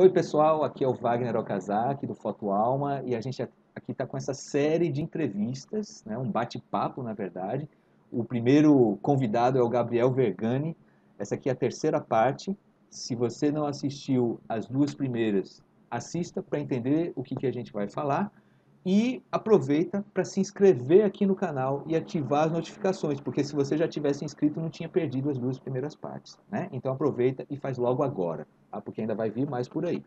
Oi pessoal, aqui é o Wagner Okazaki do FotoAlma e a gente aqui está com essa série de entrevistas, né? Um bate-papo na verdade. O primeiro convidado é o Gabriel Vergani, essa aqui é a terceira parte. Se você não assistiu as duas primeiras, assista para entender o que a gente vai falar e aproveita para se inscrever aqui no canal e ativar as notificações, porque se você já tivesse inscrito não tinha perdido as duas primeiras partes, né? Então aproveita e faz logo agora, tá? Porque ainda vai vir mais por aí.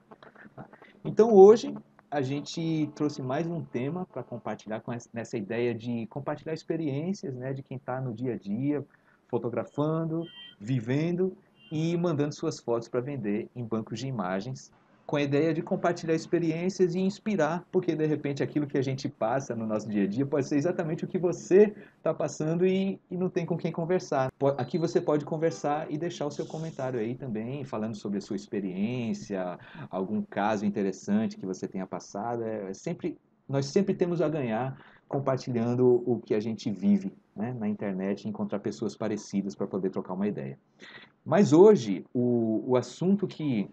Então hoje a gente trouxe mais um tema para compartilhar nessa ideia de compartilhar experiências, né, de quem está no dia a dia fotografando, vivendo e mandando suas fotos para vender em bancos de imagens, com a ideia de compartilhar experiências e inspirar, porque de repente aquilo que a gente passa no nosso dia a dia pode ser exatamente o que você está passando e não tem com quem conversar. Aqui você pode conversar e deixar o seu comentário aí também, falando sobre a sua experiência, algum caso interessante que você tenha passado. Nós sempre temos a ganhar compartilhando o que a gente vive, né, na internet, encontrar pessoas parecidas para poder trocar uma ideia. Mas hoje, o assunto que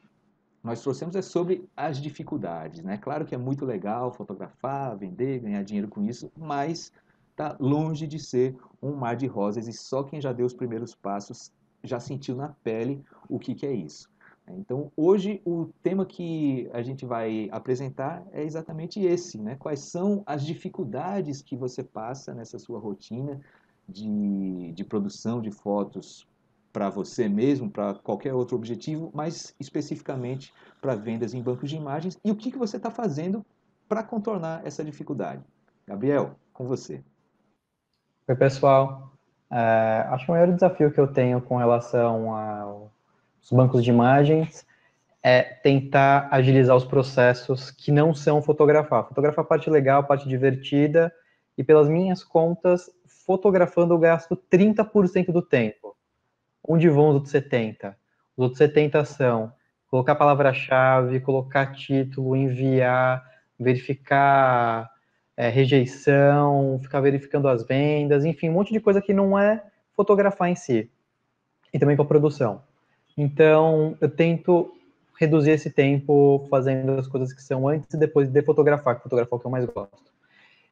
nós trouxemos é sobre as dificuldades, né? Claro que é muito legal fotografar, vender, ganhar dinheiro com isso, mas está longe de ser um mar de rosas e só quem já deu os primeiros passos já sentiu na pele o que é isso. Então, hoje o tema que a gente vai apresentar é exatamente esse, né? Quais são as dificuldades que você passa nessa sua rotina de produção de fotos para você mesmo, para qualquer outro objetivo, mas especificamente para vendas em bancos de imagens, e o que você está fazendo para contornar essa dificuldade. Gabriel, com você. Oi, pessoal. Acho que o maior desafio que eu tenho com relação aos bancos de imagens é tentar agilizar os processos que não são fotografar. Fotografar a parte legal, a parte divertida, e pelas minhas contas, fotografando eu gasto 30% do tempo. Onde vão os outros 70? Os outros 70 são colocar palavra-chave, colocar título, enviar, verificar rejeição, ficar verificando as vendas, enfim, um monte de coisa que não é fotografar em si. E também com a produção. Então, eu tento reduzir esse tempo fazendo as coisas que são antes e depois de fotografar, que fotografar é o que eu mais gosto.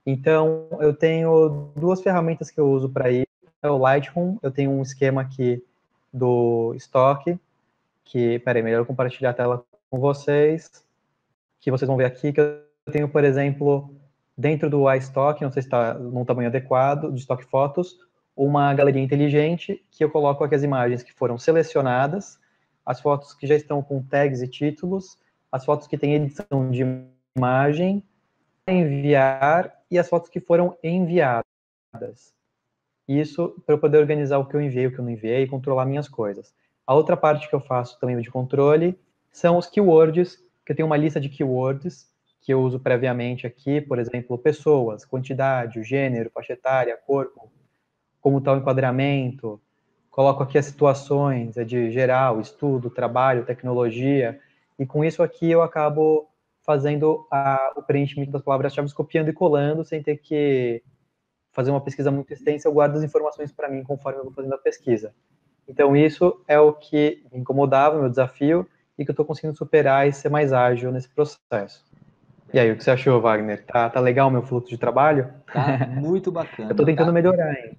Então, eu tenho duas ferramentas que eu uso para ir. É o Lightroom, eu tenho um esquema aqui do estoque, que, peraí, melhor eu compartilhar a tela com vocês, que vocês vão ver aqui, que eu tenho, por exemplo, dentro do iStock, não sei se está num tamanho adequado, de estoque fotos, uma galeria inteligente, que eu coloco aqui as imagens que foram selecionadas, as fotos que já estão com tags e títulos, as fotos que têm edição de imagem, enviar, e as fotos que foram enviadas. Isso para eu poder organizar o que eu enviei, o que eu não enviei, e controlar minhas coisas. A outra parte que eu faço também de controle são os keywords, que eu tenho uma lista de keywords que eu uso previamente aqui, por exemplo, pessoas, quantidade, gênero, faixa etária, corpo, como está o enquadramento. Coloco aqui as situações, é de geral, estudo, trabalho, tecnologia, e com isso aqui eu acabo fazendo o preenchimento das palavras-chave, copiando e colando, sem ter que fazer uma pesquisa muito extensa, eu guardo as informações para mim conforme eu vou fazendo a pesquisa. Então, isso é o que me incomodava, meu desafio, e que eu estou conseguindo superar e ser mais ágil nesse processo. E aí, o que você achou, Wagner? Tá legal o meu fluxo de trabalho? Tá muito bacana. Eu estou tentando melhorar, hein?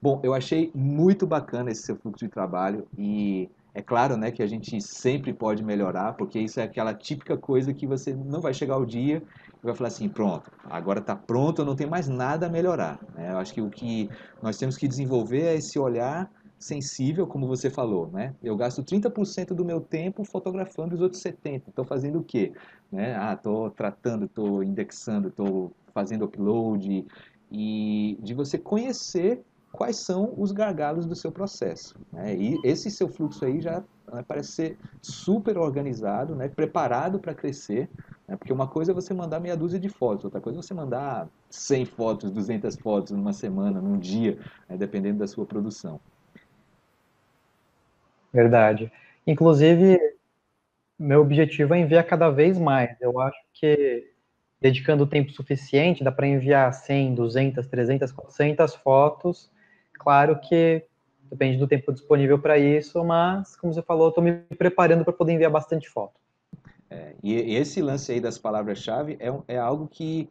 Bom, eu achei muito bacana esse seu fluxo de trabalho, e é claro, né, que a gente sempre pode melhorar, porque isso é aquela típica coisa que você não vai chegar ao dia e vai falar assim, pronto, agora está pronto, eu não tenho mais nada a melhorar. Né? Eu acho que o que nós temos que desenvolver é esse olhar sensível, como você falou. Né? Eu gasto 30% do meu tempo fotografando os outros 70%. Estou fazendo o quê? Né? Estou tratando, estou indexando, estou fazendo upload. E de você conhecer quais são os gargalos do seu processo. Né? E esse seu fluxo aí já parece ser super organizado, né? Preparado para crescer. Porque uma coisa é você mandar meia dúzia de fotos, outra coisa é você mandar 100 fotos, 200 fotos numa semana, num dia, né, dependendo da sua produção. Verdade. Inclusive, meu objetivo é enviar cada vez mais. Eu acho que, dedicando o tempo suficiente, dá para enviar 100, 200, 300, 400 fotos. Claro que depende do tempo disponível para isso, mas, como você falou, eu estou me preparando para poder enviar bastante foto. E esse lance aí das palavras-chave é algo que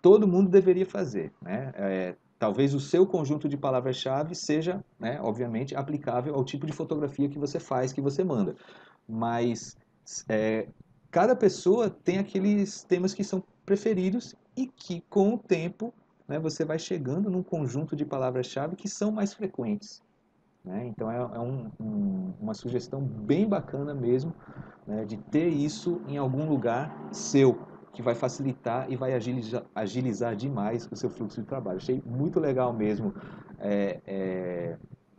todo mundo deveria fazer, né? Talvez o seu conjunto de palavras-chave seja, né, obviamente, aplicável ao tipo de fotografia que você faz, que você manda. Mas cada pessoa tem aqueles temas que são preferidos e que, com o tempo, né, você vai chegando num conjunto de palavras-chave que são mais frequentes, né? Então, uma sugestão bem bacana mesmo, né, de ter isso em algum lugar seu, que vai facilitar e vai agilizar demais o seu fluxo de trabalho. Achei muito legal mesmo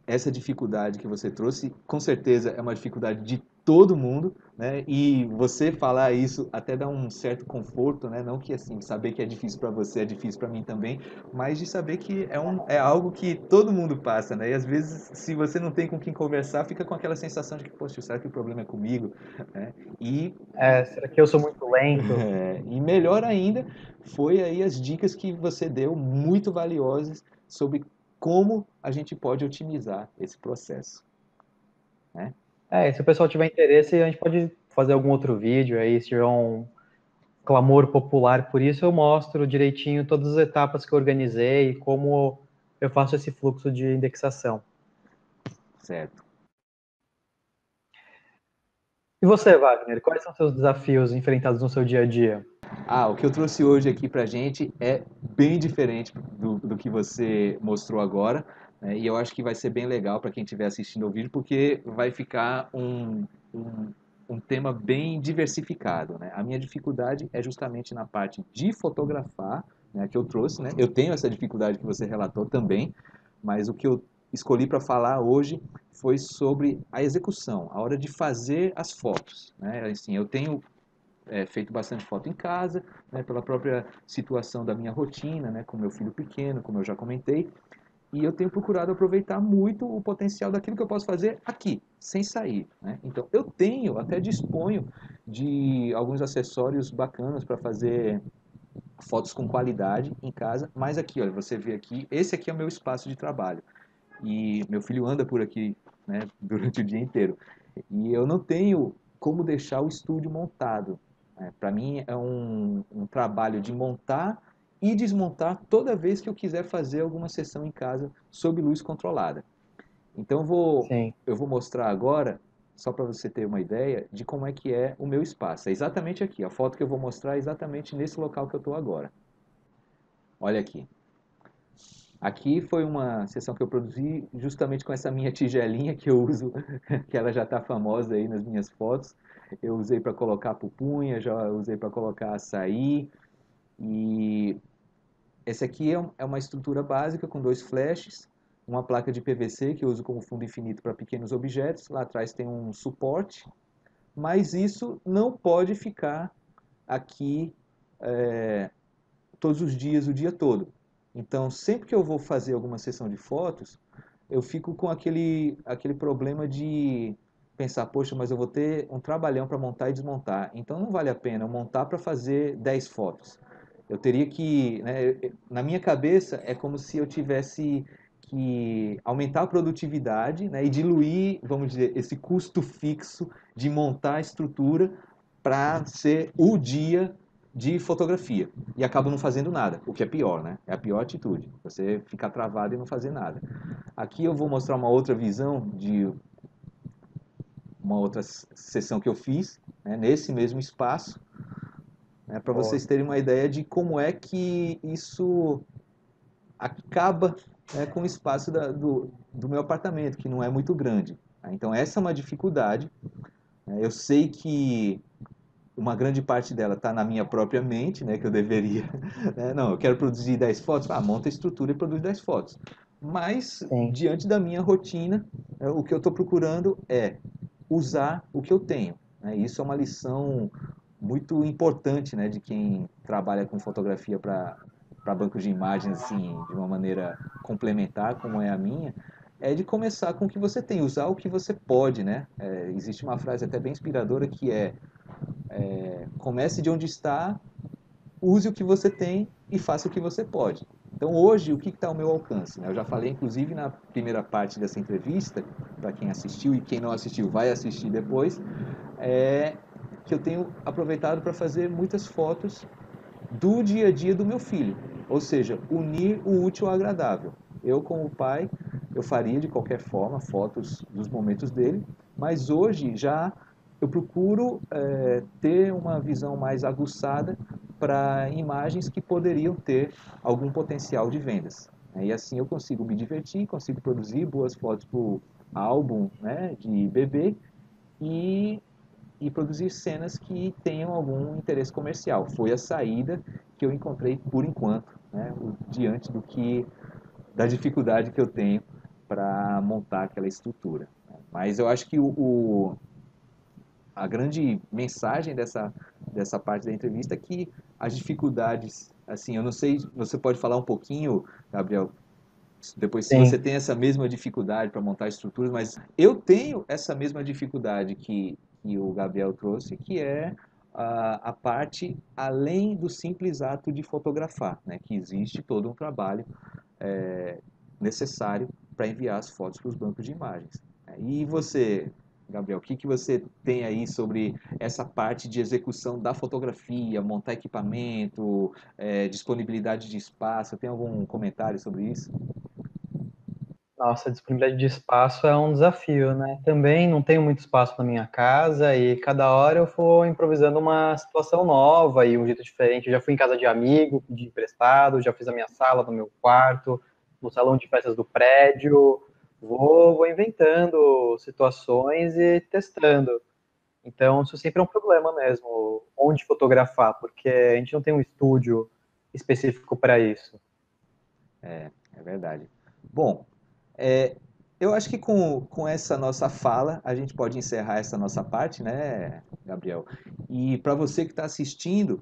essa dificuldade que você trouxe. Com certeza é uma dificuldade de todo mundo, né? E você falar isso até dá um certo conforto, né? Não que assim, saber que é difícil para você é difícil para mim também, mas de saber que é algo que todo mundo passa, né? E às vezes, se você não tem com quem conversar, fica com aquela sensação de que, poxa, será que o problema é comigo? Será que eu sou muito lento? E melhor ainda, foi aí as dicas que você deu, muito valiosas, sobre como a gente pode otimizar esse processo, né? Se o pessoal tiver interesse, a gente pode fazer algum outro vídeo aí, se tiver um clamor popular por isso, eu mostro direitinho todas as etapas que eu organizei e como eu faço esse fluxo de indexação. Certo. E você, Wagner, quais são os seus desafios enfrentados no seu dia a dia? O que eu trouxe hoje aqui pra gente é bem diferente do que você mostrou agora. E eu acho que vai ser bem legal para quem estiver assistindo ao vídeo, porque vai ficar um tema bem diversificado, né? A minha dificuldade é justamente na parte de fotografar, né, que eu trouxe, né? Eu tenho essa dificuldade que você relatou também, mas o que eu escolhi para falar hoje foi sobre a execução, a hora de fazer as fotos, né? Assim, eu tenho feito bastante foto em casa, né, pela própria situação da minha rotina, né, com meu filho pequeno, como eu já comentei. E eu tenho procurado aproveitar muito o potencial daquilo que eu posso fazer aqui, sem sair, né? Então, eu disponho de alguns acessórios bacanas para fazer fotos com qualidade em casa. Mas aqui, olha, você vê aqui, esse aqui é o meu espaço de trabalho. E meu filho anda por aqui, né, durante o dia inteiro. E eu não tenho como deixar o estúdio montado, né? Para mim, é um trabalho de montar e desmontar toda vez que eu quiser fazer alguma sessão em casa sob luz controlada. Então eu vou mostrar agora, só para você ter uma ideia, de como é que é o meu espaço. É exatamente aqui, a foto que eu vou mostrar é exatamente nesse local que eu estou agora. Olha aqui. Aqui foi uma sessão que eu produzi justamente com essa minha tigelinha que eu uso, que ela já está famosa aí nas minhas fotos. Eu usei para colocar pupunha, já usei para colocar açaí. E essa aqui é uma estrutura básica com dois flashes, uma placa de PVC que eu uso como fundo infinito para pequenos objetos. Lá atrás tem um suporte, mas isso não pode ficar aqui todos os dias, o dia todo. Então, sempre que eu vou fazer alguma sessão de fotos, eu fico com aquele problema de pensar, poxa, mas eu vou ter um trabalhão para montar e desmontar. Então, não vale a pena eu montar para fazer 10 fotos. Eu teria que, né, na minha cabeça, é como se eu tivesse que aumentar a produtividade, né, e diluir, vamos dizer, esse custo fixo de montar a estrutura para ser o dia de fotografia. E acabo não fazendo nada, o que é pior, né? É a pior atitude, você ficar travado e não fazer nada. Aqui eu vou mostrar uma outra visão de uma outra sessão que eu fiz, né, nesse mesmo espaço. Para vocês terem uma ideia de como é que isso acaba, né, com o espaço do meu apartamento, que não é muito grande. Então, essa é uma dificuldade. Eu sei que uma grande parte dela está na minha própria mente, né, que eu deveria... Né, não, eu quero produzir 10 fotos. Monta a estrutura e produz 10 fotos. Mas, diante da minha rotina, o que eu estou procurando é usar o que eu tenho, né? Isso é uma lição muito importante, né, de quem trabalha com fotografia para bancos de imagens, assim, de uma maneira complementar, como é a minha, é de começar com o que você tem, usar o que você pode, né? Existe uma frase até bem inspiradora que é comece de onde está, use o que você tem e faça o que você pode. Então, hoje, o que está ao meu alcance, né? Eu já falei, inclusive, na primeira parte dessa entrevista, para quem assistiu, e quem não assistiu vai assistir depois, que eu tenho aproveitado para fazer muitas fotos do dia a dia do meu filho. Ou seja, unir o útil ao agradável. Eu, como o pai, eu faria de qualquer forma fotos dos momentos dele, mas hoje já eu procuro ter uma visão mais aguçada para imagens que poderiam ter algum potencial de vendas. E assim eu consigo me divertir, consigo produzir boas fotos para o álbum, né, de bebê e produzir cenas que tenham algum interesse comercial. Foi a saída que eu encontrei por enquanto, né, diante da dificuldade que eu tenho para montar aquela estrutura. Mas eu acho que a grande mensagem dessa parte da entrevista é que as dificuldades, assim, eu não sei, você pode falar um pouquinho, Gabriel, depois se você tem essa mesma dificuldade para montar estruturas, mas eu tenho essa mesma dificuldade que o Gabriel trouxe, que é a parte além do simples ato de fotografar, né? Que existe todo um trabalho necessário para enviar as fotos para os bancos de imagens. E você, Gabriel, o que você tem aí sobre essa parte de execução da fotografia, montar equipamento, disponibilidade de espaço? Tem algum comentário sobre isso? Nossa, a disponibilidade de espaço é um desafio, né? Também não tenho muito espaço na minha casa e cada hora eu vou improvisando uma situação nova e um jeito diferente. Eu já fui em casa de amigo, pedi emprestado, já fiz a minha sala no meu quarto, no salão de festas do prédio. Vou inventando situações e testando. Então, isso sempre é um problema mesmo, onde fotografar, porque a gente não tem um estúdio específico para isso. É verdade. Bom, eu acho que com essa nossa fala, a gente pode encerrar essa nossa parte, né, Gabriel? E para você que está assistindo,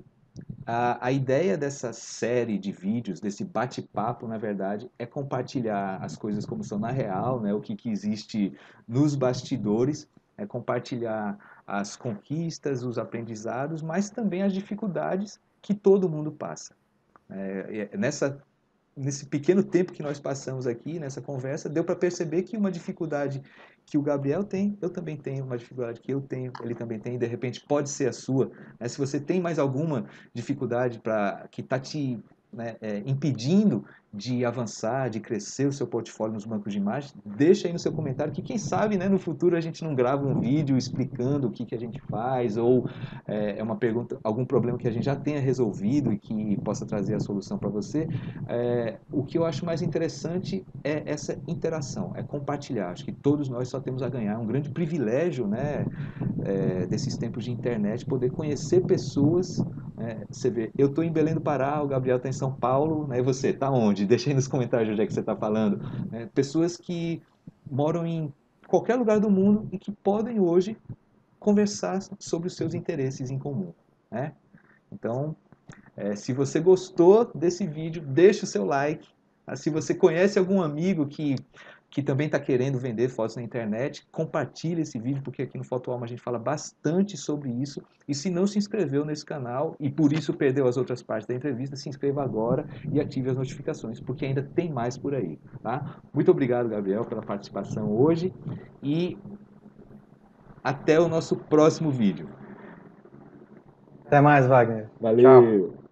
a ideia dessa série de vídeos, desse bate-papo, na verdade, é compartilhar as coisas como são na real, né? O que existe nos bastidores, é compartilhar as conquistas, os aprendizados, mas também as dificuldades que todo mundo passa. Nesse pequeno tempo que nós passamos aqui, nessa conversa, deu para perceber que uma dificuldade que o Gabriel tem, eu também tenho, uma dificuldade que eu tenho, ele também tem, e de repente pode ser a sua. Né? Se você tem mais alguma dificuldade que está te impedindo de avançar, de crescer o seu portfólio nos bancos de imagens, deixa aí no seu comentário que, quem sabe, né, no futuro a gente não grava um vídeo explicando o que a gente faz, ou uma pergunta, algum problema que a gente já tenha resolvido e que possa trazer a solução para você. O que eu acho mais interessante é essa interação, é compartilhar. Acho que todos nós só temos a ganhar, um grande privilégio, né, desses tempos de internet, poder conhecer pessoas. Você vê, eu estou em Belém do Pará, o Gabriel está em São Paulo, né? E você está onde? Deixa aí nos comentários onde é que você está falando. Pessoas que moram em qualquer lugar do mundo e que podem hoje conversar sobre os seus interesses em comum. Né? Então, se você gostou desse vídeo, deixa o seu like. Se você conhece algum amigo que também está querendo vender fotos na internet, compartilhe esse vídeo, porque aqui no FotoAlma a gente fala bastante sobre isso. E se não se inscreveu nesse canal e por isso perdeu as outras partes da entrevista, se inscreva agora e ative as notificações, porque ainda tem mais por aí. Tá? Muito obrigado, Gabriel, pela participação hoje e até o nosso próximo vídeo. Até mais, Wagner. Valeu! Tchau.